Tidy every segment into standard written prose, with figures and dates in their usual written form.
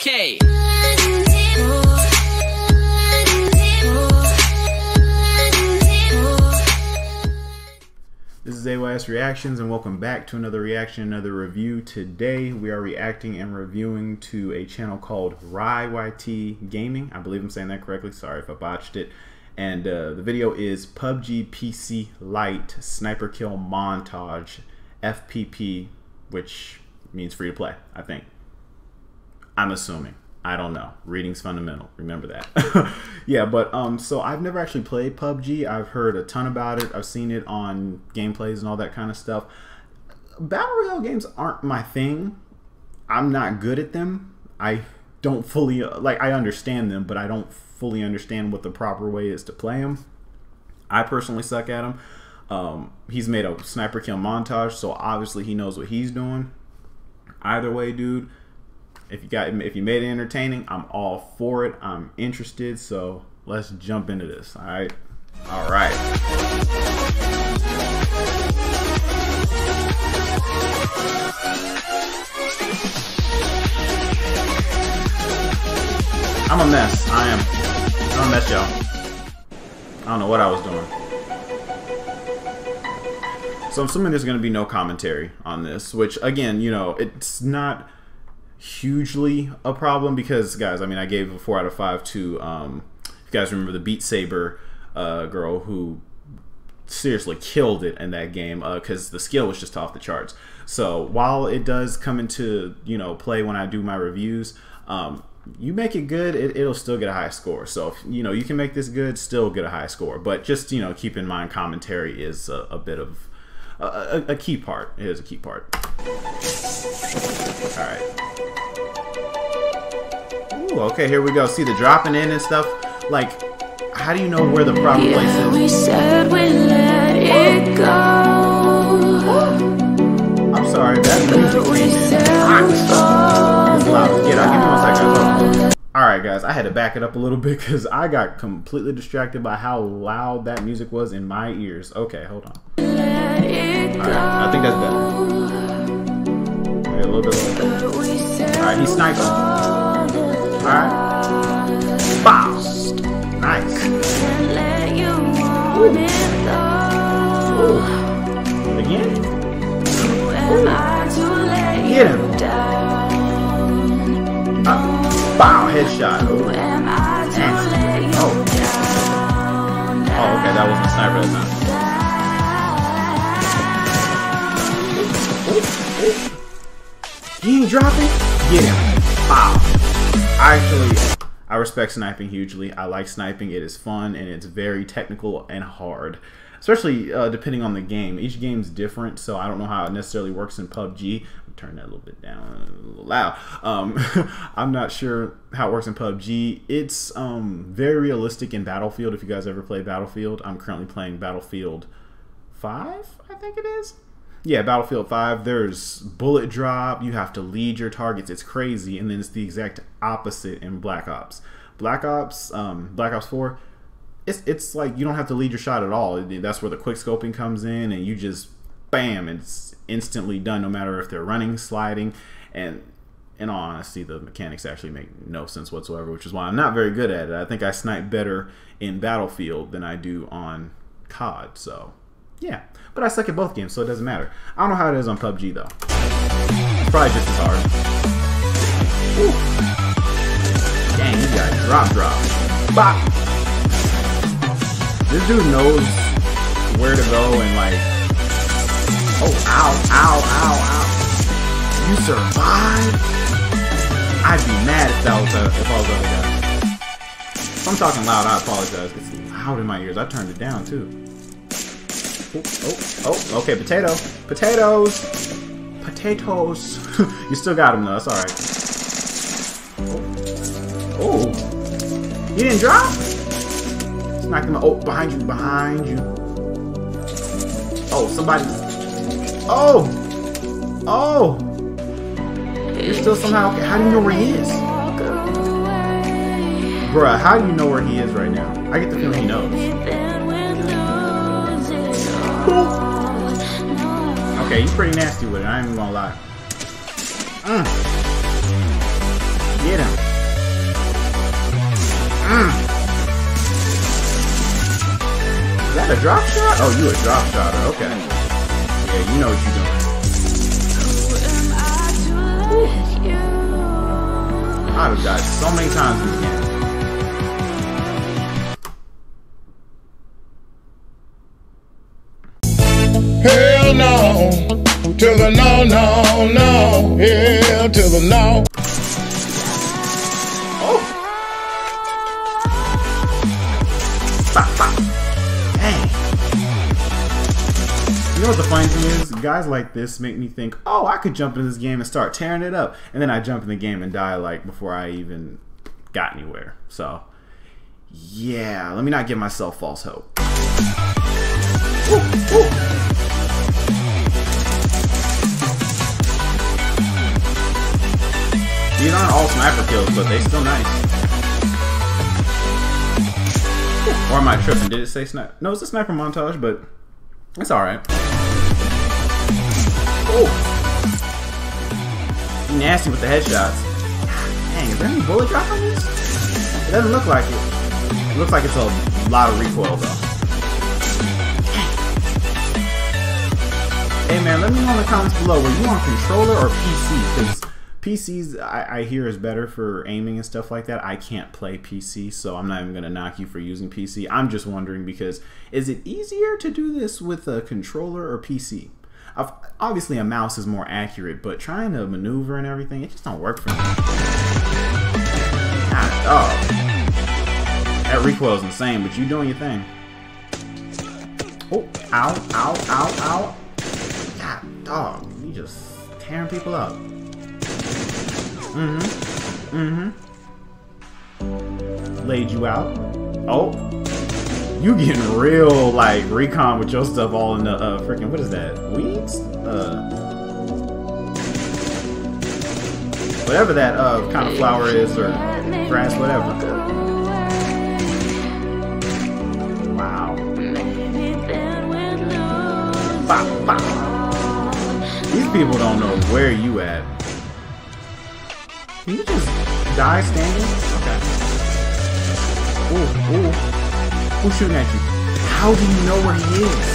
Okay. This is AYS Reactions and welcome back to another reaction, another review. Today we are reacting and reviewing to a channel called RaiyT Gaming. I believe I'm saying that correctly. Sorry if I botched it. And the video is PUBG PC Lite Sniper Kill Montage FPP, which means free to play, I think. I'm assuming. I don't know. Reading's fundamental. Remember that. Yeah, but so I've never actually played PUBG. I've heard a ton about it. I've seen it on gameplays and all that kind of stuff. Battle Royale games aren't my thing. I'm not good at them. I don't fully, like, I understand them, but I don't fully understand what the proper way is to play them. I personally suck at them. He's made a sniper kill montage, so obviously he knows what he's doing. Either way, dude, if you made it entertaining, I'm all for it. I'm interested, so let's jump into this. All right, all right. I'm a mess. I'm a mess, y'all. I don't know what I was doing. So I'm assuming there's going to be no commentary on this, which again, you know, it's not hugely a problem because, guys, I mean, I gave a 4 out of 5 to if you guys remember the Beat Saber girl who seriously killed it in that game, because the skill was just off the charts. So while it does come into, you know, play when I do my reviews, you make it good, it'll still get a high score. So if, you know, you can make this good, still get a high score, but just, you know, keep in mind commentary is a bit of a key part. It is a key part. All right. Ooh, okay, here we go. See the dropping in and stuff. Like, how do you know where the proper place is? We said we let it go. I'm sorry, that music came in hot. Yeah, I'll give you 1 second. Alright, guys, I had to back it up a little bit because I got completely distracted by how loud that music was in my ears. Okay, hold on. Alright, I think that's better. Wait, a little bit. Alright, he sniped. Alright. Bow. Nice. Ooh. Ooh. Again? Ooh. Get him. Bow. Headshot. Ooh. Nice. Oh. Oh, okay. That wasn't a sniper that time. He ain't dropping? Get him. Bow. I respect sniping hugely. I like sniping. It is fun and it's very technical and hard, especially depending on the game. Each game's different, so I don't know how it necessarily works in PUBG. I'll turn that a little bit down, a little loud. I'm not sure how it works in PUBG. It's very realistic in Battlefield. If you guys ever play Battlefield, I'm currently playing Battlefield 5, I think it is. Yeah, Battlefield 5, there's bullet drop, you have to lead your targets, it's crazy, and then it's the exact opposite in Black Ops. Black Ops 4, it's like you don't have to lead your shot at all. That's where the quick scoping comes in, and you just, bam, it's instantly done, no matter if they're running, sliding, and in all honesty, the mechanics actually make no sense whatsoever, which is why I'm not very good at it. I think I snipe better in Battlefield than I do on COD, so... yeah, but I suck at both games, so it doesn't matter. I don't know how it is on PUBG, though. It's probably just as hard. Ooh. Dang, you got drop. Bop! This dude knows where to go and, like... oh, ow. You survived? I'd be mad if that was if I was over there. If I'm talking loud, I apologize. It's loud in my ears. I turned it down, too. Oh, okay, potatoes. You still got him though, that's alright. Oh, you didn't drop? Just knocked him out. Oh, behind you. Oh, somebody. Oh, you're still somehow, okay, how do you know where he is? Bruh, how do you know where he is right now? I get the feeling he knows. Okay, you're pretty nasty with it, I ain't even gonna lie. Get him. a drop shot? Oh, you a drop shot. Okay. Yeah, you know what you're doing. I've died so many times in this game. Hell no, to the no, no, no, hell to the no. Oh! Bop, bop. Dang. You know what the funny thing is? Guys like this make me think, oh, I could jump into this game and start tearing it up. And then I jump in the game and die like before I even got anywhere. So, yeah, let me not give myself false hope. Ooh, ooh. These aren't all sniper kills, but they still nice. Or am I tripping? Did it say sniper? No, it's a sniper montage, but it's alright. Oh! Nasty with the headshots. Dang, is there any bullet drop on this? It doesn't look like it. It looks like it's a lot of recoil, though. Hey man, let me know in the comments below, were you on controller or PC? Because PCs, I hear, is better for aiming and stuff like that. I can't play PC, so I'm not even going to knock you for using PC. I'm just wondering, because is it easier to do this with a controller or PC? Obviously, a mouse is more accurate, but trying to maneuver and everything, it just don't work for me. That recoil is insane, but you doing your thing. Oh, ow, ow, ow, ow. God, dog, you just tearing people up. Laid you out. Oh, you getting real like recon with your stuff all in the freaking, what is that? Weeds? Whatever that kind of flower is, or grass, whatever. Wow. Bop, bop. These people don't know where you at. Can you just die standing? Okay. Ooh, ooh. Who's shooting at you? How do you know where he is?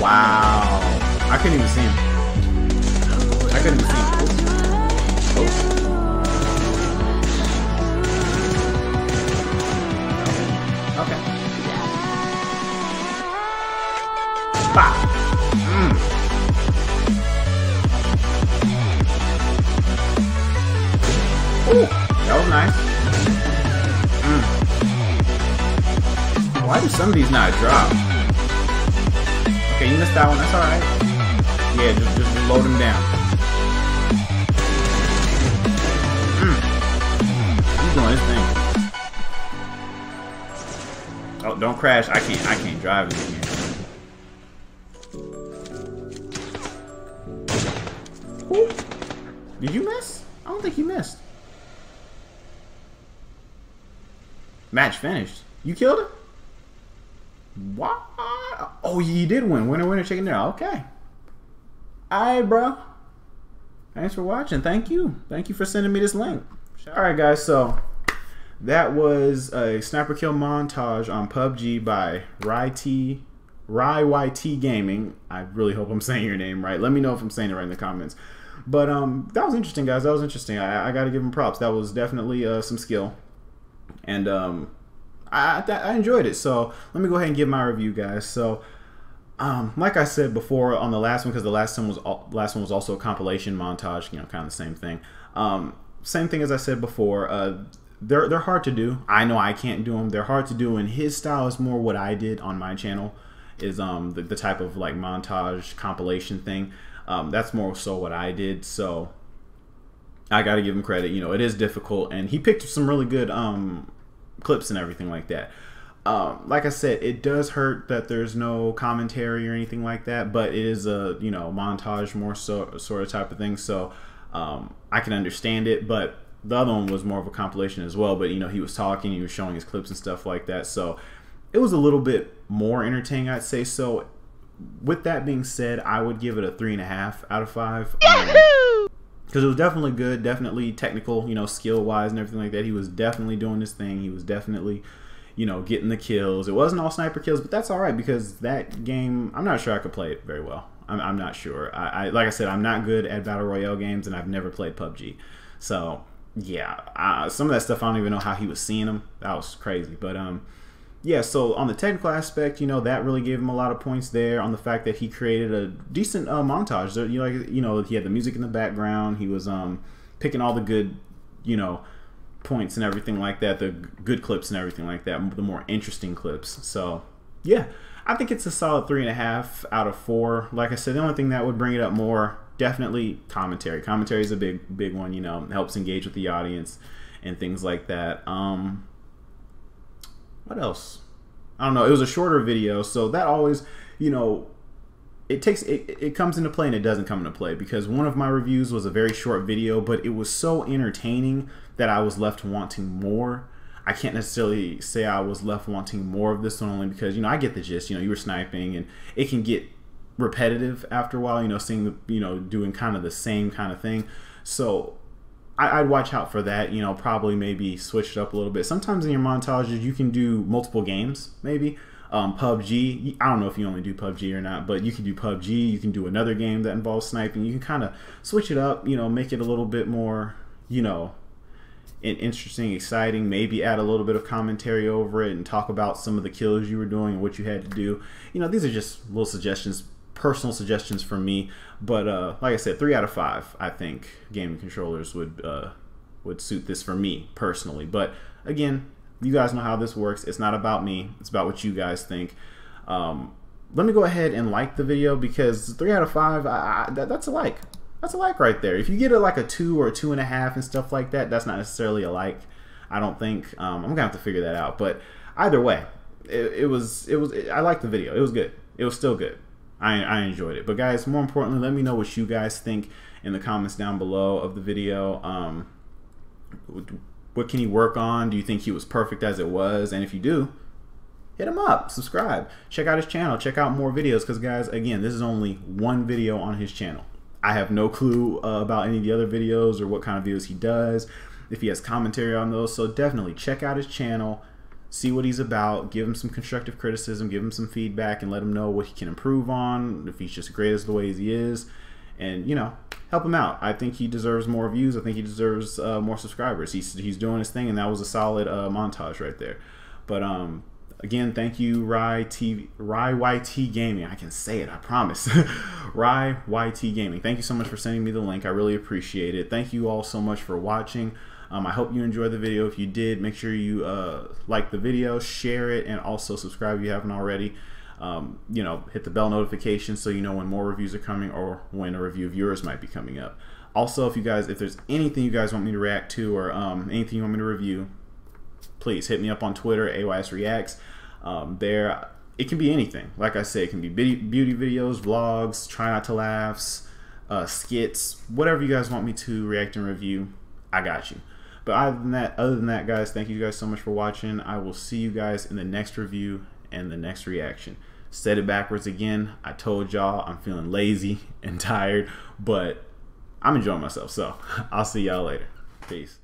Wow. I couldn't even see him. I couldn't even see him. Oh. Okay. Bah. Mm. Ooh, that was nice. Mm. Why do some of these not drop? Okay, you missed that one. That's alright. Yeah, just load them down. Mm. He's doing his thing. Oh, don't crash. I can't drive this again. Ooh. Did you miss? I don't think he missed. Match finished. You killed him? What? Oh, you did win. Winner, winner, chicken dinner. Okay. Alright, bro. Thanks for watching. Thank you. Thank you for sending me this link. Alright, guys. So, that was a sniper kill montage on PUBG by RaiyT Gaming. I really hope I'm saying your name right. Let me know if I'm saying it right in the comments. But that was interesting, guys. That was interesting. I got to give him props. That was definitely some skill. And I enjoyed it. So let me go ahead and give my review, guys. So like I said before on the last one, because the last one was also a compilation montage, you know, kind of the same thing. Same thing as I said before. They're hard to do. I know I can't do them. They're hard to do, and his style is more what I did on my channel, is the type of like montage compilation thing. That's more so what I did. So I gotta give him credit, you know, it is difficult, and he picked some really good clips and everything like that. Like I said, it does hurt that there's no commentary or anything like that, but it is a, you know, montage more so sort of type of thing, so I can understand it. But the other one was more of a compilation as well, but you know, he was talking, he was showing his clips and stuff like that, so it was a little bit more entertaining, I'd say. So with that being said, I would give it a 3.5 out of 5. Because it was definitely good, definitely technical, you know, skill-wise and everything like that. He was definitely doing this thing. He was definitely, you know, getting the kills. It wasn't all sniper kills, but that's all right because that game, I'm not sure I could play it very well. I'm not sure. I like I said, I'm not good at battle royale games, and I've never played PUBG. So yeah, some of that stuff I don't even know how he was seeing them. That was crazy. But yeah, so on the technical aspect, you know, that really gave him a lot of points there on the fact that he created a decent montage. So, you know, he had the music in the background. He was picking all the good, you know, points and everything like that, the good clips and everything like that, the more interesting clips. So yeah, I think it's a solid 3.5 out of 4. Like I said, the only thing that would bring it up more, definitely commentary. Commentary is a big one, you know, helps engage with the audience and things like that. What else? I don't know. It was a shorter video, so that always, you know, it comes into play and it doesn't come into play, because one of my reviews was a very short video, but it was so entertaining that I was left wanting more. I can't necessarily say I was left wanting more of this one, only because, you know, I get the gist. You know, you were sniping and it can get repetitive after a while, you know, seeing the, you know, doing kind of the same kind of thing. So I'd watch out for that, you know, probably maybe switch it up a little bit. Sometimes in your montages you can do multiple games, maybe. PUBG, I don't know if you only do PUBG or not, but you can do PUBG, you can do another game that involves sniping. You can kind of switch it up, you know, make it a little bit more, you know, interesting, exciting, maybe add a little bit of commentary over it and talk about some of the kills you were doing and what you had to do. You know, these are just little suggestions, personal suggestions from me, but like I said, 3 out of 5, I think gaming controllers would suit this for me personally. But again, you guys know how this works. It's not about me, it's about what you guys think. Let me go ahead and like the video, because 3 out of 5, that's a like. That's a like right there. If you get it like a 2 or a 2.5 and stuff like that, that's not necessarily a like, I don't think. I'm gonna have to figure that out. But either way, I liked the video. It was good. It was still good. I enjoyed it. But guys, more importantly, let me know what you guys think in the comments down below of the video. What can he work on? Do you think he was perfect as it was? And if you do, hit him up, subscribe, check out his channel, check out more videos, because guys, again, this is only one video on his channel. I have no clue about any of the other videos or what kind of videos he does, if he has commentary on those. So definitely check out his channel, see what he's about, give him some constructive criticism, give him some feedback, and let him know what he can improve on, if he's just great as the way he is, and, you know, help him out. I think he deserves more views. I think he deserves more subscribers. He's doing his thing, and that was a solid montage right there. But again, thank you, RaiyT Gaming. I can say it, I promise. RaiyT Gaming. Thank you so much for sending me the link. I really appreciate it. Thank you all so much for watching. I hope you enjoyed the video. If you did, make sure you like the video, share it, and also subscribe if you haven't already. You know, hit the bell notification so you know when more reviews are coming or when a review of yours might be coming up. Also, if there's anything you guys want me to react to, or anything you want me to review, please hit me up on Twitter, AYS Reacts. There, it can be anything. Like I said, it can be beauty videos, vlogs, try not to laughs, skits, whatever you guys want me to react and review, I got you. But other than that, guys, thank you guys so much for watching. I will see you guys in the next review and the next reaction. Said it backwards again. I told y'all I'm feeling lazy and tired, but I'm enjoying myself. So I'll see y'all later. Peace.